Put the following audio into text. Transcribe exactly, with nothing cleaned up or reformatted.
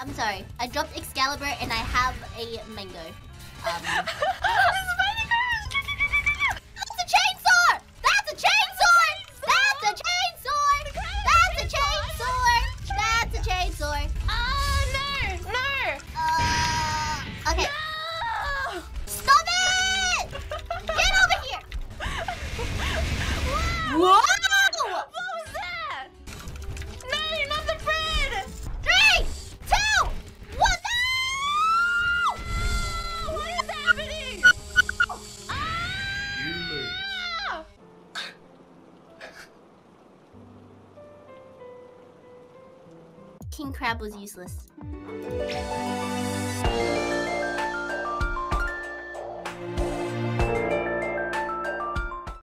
I'm sorry. I dropped Excalibur and I have a mango. Um, That's a chainsaw! That's a chainsaw! That's a chainsaw! That's a chainsaw! That's a chainsaw! Oh no! No! Uh, okay. No! Stop it! Get over here! Wow! What? What was that? No, not the bread! Three, two, one! No! Oh, what is happening? Ah! King Crab was useless.